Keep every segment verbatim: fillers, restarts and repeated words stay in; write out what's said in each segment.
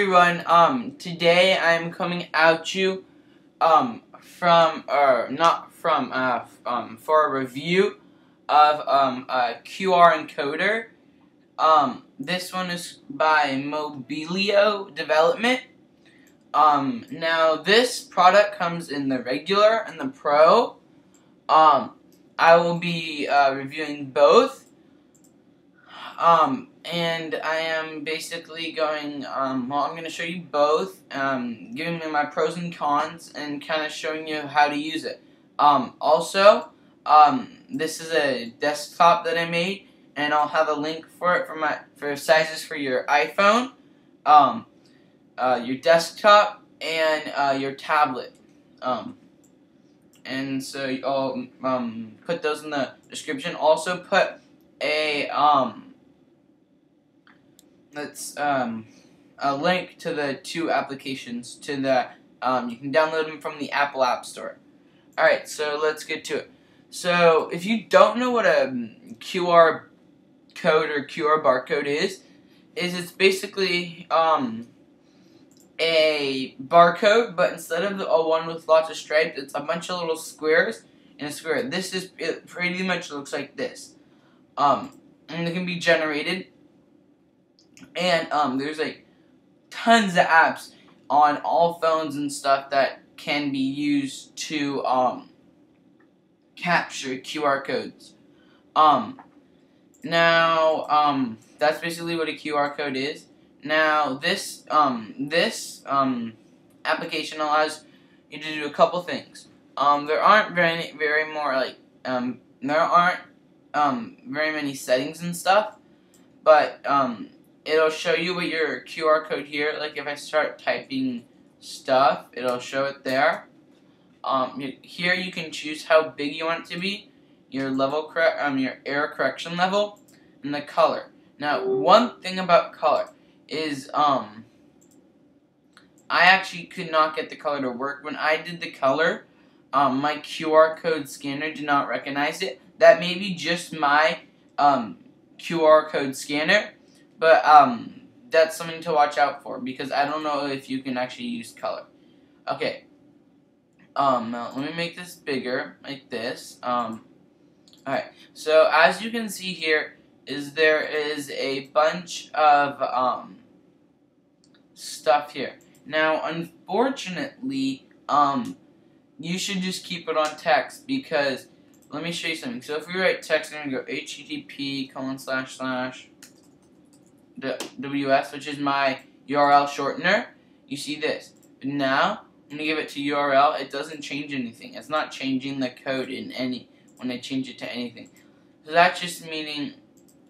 Everyone, um, today I'm coming at you, um, from, uh, not from, uh, um, for a review of, um, a Q R encoder. Um, this one is by Mobilio Development. Um, now this product comes in the regular and the pro. Um, I will be, uh, reviewing both. Um, and I am basically going, um, well, I'm going to show you both, um, giving you my pros and cons, and kind of showing you how to use it. Um, also, um, this is a desktop that I made, and I'll have a link for it for my, for sizes for your iPhone, um, uh, your desktop, and, uh, your tablet, um, and so I'll, um, put those in the description. Also put a, um, That's um, a link to the two applications. To the um, you can download them from the Apple App Store. All right, so let's get to it. So if you don't know what a Q R code or Q R barcode is, is it's basically um, a barcode, but instead of the a one with lots of stripes, it's a bunch of little squares and a square. This is it. Pretty much looks like this, um, and it can be generated. And um, there's like tons of apps on all phones and stuff that can be used to um, capture Q R codes. Um, now um, that's basically what a Q R code is. Now this um, this um, application allows you to do a couple things. Um, there aren't very very more like um, there aren't um, very many settings and stuff, but um, it'll show you what your Q R code here. Like if I start typing stuff, it'll show it there. Um, here you can choose how big you want it to be, your level correct, um, your error correction level, and the color. Now, one thing about color is um, I actually could not get the color to work. When I did the color, um, my Q R code scanner did not recognize it. That may be just my um, Q R code scanner. But um, that's something to watch out for, because I don't know if you can actually use color. Okay. Um, let me make this bigger, like this. Um, all right. So as you can see here, is there is a bunch of um, stuff here. Now, unfortunately, um, you should just keep it on text, because let me show you something. So if we write text, I'm gonna go H T T P colon slash slash. W S, which is my U R L shortener. You see this. Now I'm gonna give it to U R L. It doesn't change anything. It's not changing the code in any when I change it to anything. So that's just meaning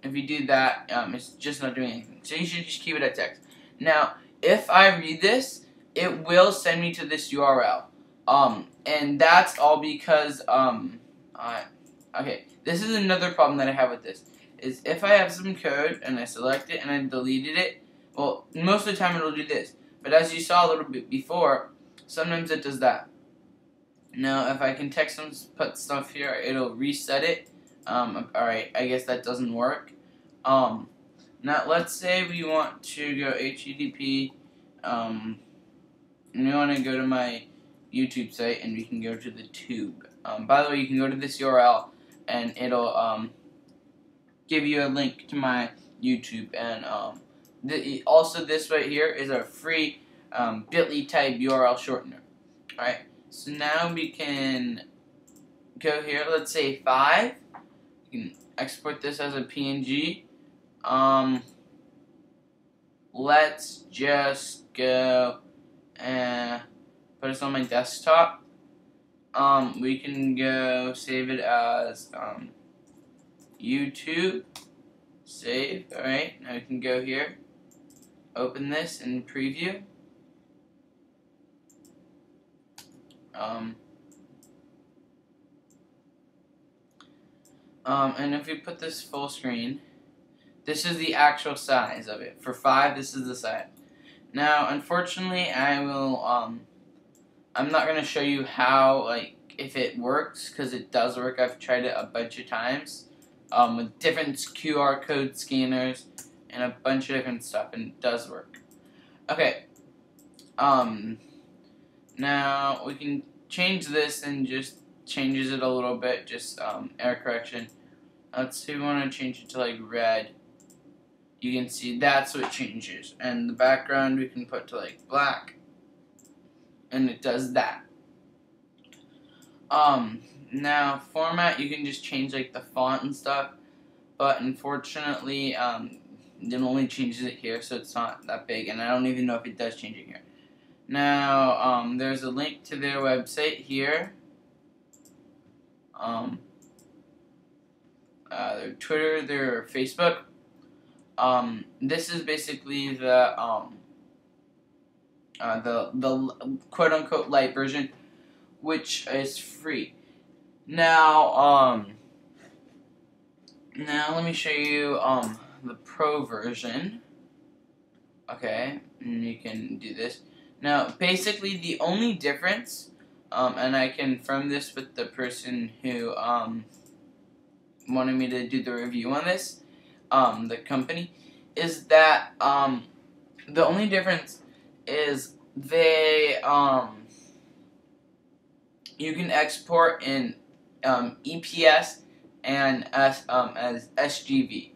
if you do that, um, it's just not doing anything. So you should just keep it at text. Now, if I read this, it will send me to this U R L. Um, and that's all because um, I, okay. This is another problem that I have with this. Is if I have some code and I select it and I deleted it, well, most of the time it'll do this. But as you saw a little bit before, sometimes it does that. Now, if I can text and put stuff here, it'll reset it. Um, Alright, I guess that doesn't work. Um, now, let's say we want to go H T T P, um, and we want to go to my YouTube site, and we can go to the tube. Um, by the way, you can go to this U R L, and it'll... Um, give you a link to my YouTube, and um, the, also this right here is a free um, bit dot L Y type U R L shortener. Alright, so now we can go here, let's say five, you can export this as a P N G, um, let's just go and put this on my desktop, um, we can go save it as, um, YouTube, save, alright, now we can go here, open this and preview, um, um, and if we put this full screen, this is the actual size of it. For five, this is the size. Now, unfortunately, I will, um, I'm not going to show you how, like, if it works, because it does work. I've tried it a bunch of times. Um, with different Q R code scanners and a bunch of different stuff, and it does work. Okay. Um, now we can change this and just changes it a little bit, just um, error correction. Let's see, we want to change it to like red. You can see that's what changes. And the background we can put to like black. And it does that. Um, now format, you can just change like the font and stuff. But unfortunately, um, it only changes it here, so it's not that big. And I don't even know if it does change it here. Now, um, there's a link to their website here. Um, uh, their Twitter, their Facebook. Um, this is basically the, um, uh, the, the quote-unquote light version, which is free. Now, um, now let me show you, um, the pro version. Okay, and you can do this. Now, basically, the only difference, um, and I confirmed this with the person who, um, wanted me to do the review on this, um, the company, is that, um, the only difference is they, um, you can export in, um, E P S and as, um, as S G V.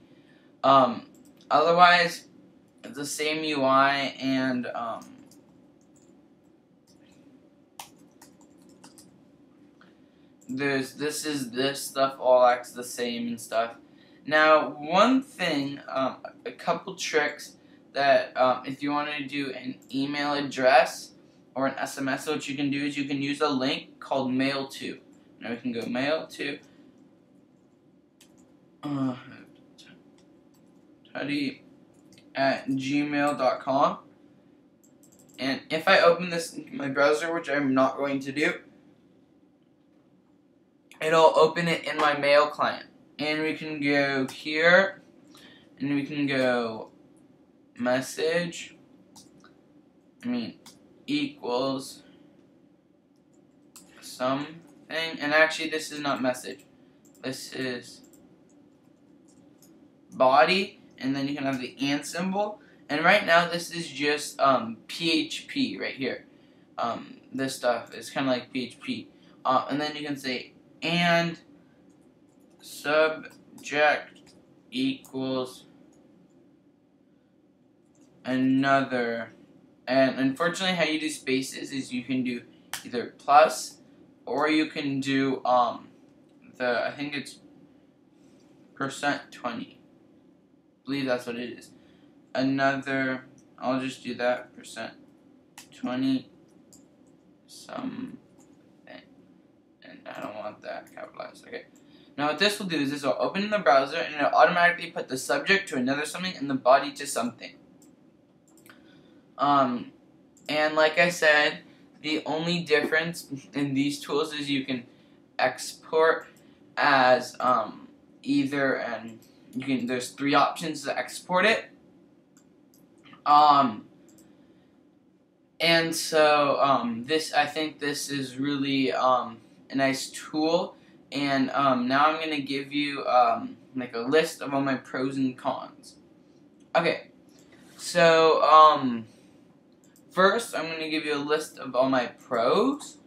Um, otherwise, it's the same U I and, um, There's this is this stuff all acts the same and stuff. Now, one thing, um, a couple tricks that um, if you want to do an email address or an S M S, so what you can do is you can use a link called mail to. Now we can go mail to. Uh, Tuddy at gmail dot com, and if I open this in my browser, which I'm not going to do, it'll open it in my mail client. And we can go here, and we can go message, I mean, equals something. And actually, this is not message. This is body, and then you can have the and symbol. And right now, this is just um, P H P right here. Um, this stuff is kind of like P H P. Uh, and then you can say and subject equals another. And unfortunately, how you do spaces is you can do either plus, or you can do um the I think it's percent twenty. I believe that's what it is. Another. I'll just do that percent twenty. Some. I don't want that capitalized. Okay. Now what this will do is this will open in the browser, and it'll automatically put the subject to another something and the body to something. Um, and like I said, the only difference in these tools is you can export as um either, and you can there's three options to export it. Um. And so um this I think this is really um. a nice tool, and um, now I'm gonna give you um, like a list of all my pros and cons. Okay, so um, first I'm gonna give you a list of all my pros.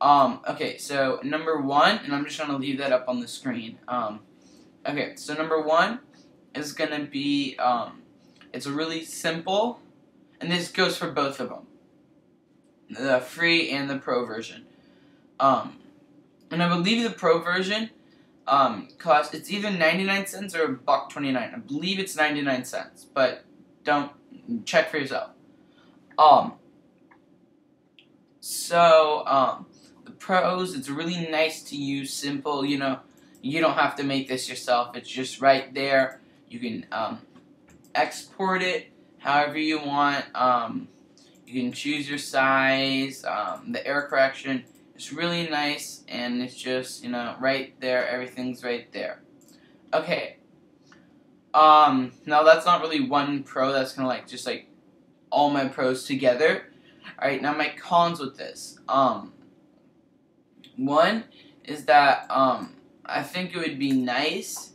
Um, okay, so number one, and I'm just gonna leave that up on the screen. Um, okay, so number one is gonna be um, it's really simple, and this goes for both of them, the free and the pro version. Um, and I believe the pro version, um, costs, it's either ninety-nine cents or a buck twenty-nine. I believe it's ninety-nine cents, but don't, check for yourself. Um, so, um, the pros, it's really nice to use, simple, you know, you don't have to make this yourself. It's just right there. You can, um, export it however you want. Um, you can choose your size, um, the error correction. It's really nice, and it's just, you know, right there, everything's right there. Okay, um, now that's not really one pro, that's kind of like, just like, all my pros together. Alright, now my cons with this. Um, one is that, um, I think it would be nice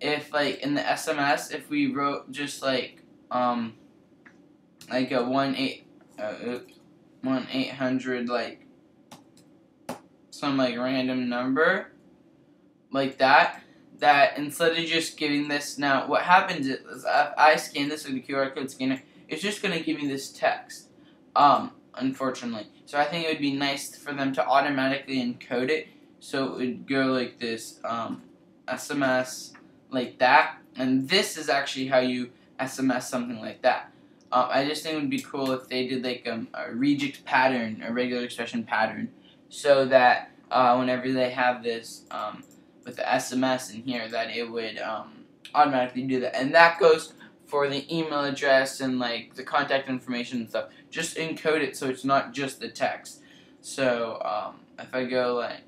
if, like, in the S M S, if we wrote just, like, um, like a one eight, uh, one eight hundred, like some like random number, like that. That instead of just giving this, now what happens is I, I scan this with a Q R code scanner. It's just gonna give me this text. Um, unfortunately, so I think it would be nice for them to automatically encode it, so it would go like this. Um, S M S like that, and this is actually how you S M S something like that. Um, I just think it would be cool if they did like um, a regex pattern, a regular expression pattern, so that uh, whenever they have this um, with the S M S in here, that it would um, automatically do that. And that goes for the email address and like the contact information and stuff. Just encode it so it's not just the text. So um, if I go like,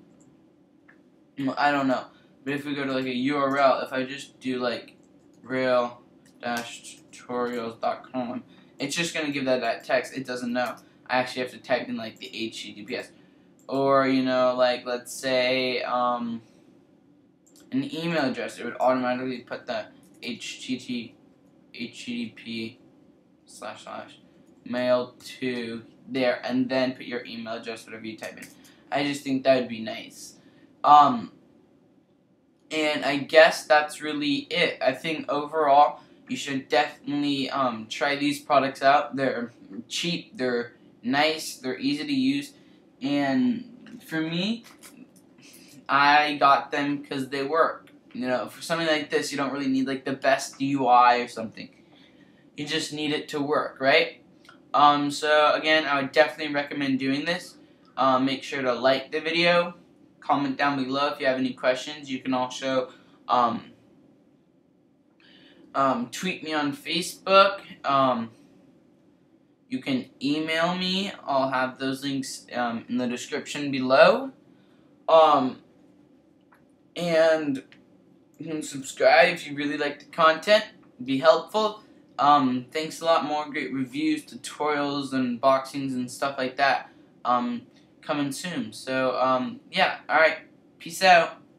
well, I don't know, but if we go to like a U R L, if I just do like real tutorials dot com, it's just going to give that that text. It doesn't know. I actually have to type in like the H T T P S, or you know, like let's say um, an email address, it would automatically put the H T T P slash slash mail to there, and then put your email address, whatever you type in. I just think that would be nice. Um, and I guess that's really it. I think overall, you should definitely um, try these products out. They're cheap, they're nice, they're easy to use, and for me, I got them because they work. You know, for something like this, you don't really need like the best U I or something. You just need it to work, right? Um, so again, I would definitely recommend doing this. Uh, make sure to like the video, comment down below if you have any questions. You can also um, um, tweet me on Facebook. Um, you can email me. I'll have those links um, in the description below. Um, and you can subscribe if you really like the content. It'd be helpful. Um, thanks a lot. More great reviews, tutorials, and unboxings and stuff like that um, coming soon. So, um, yeah. All right. Peace out.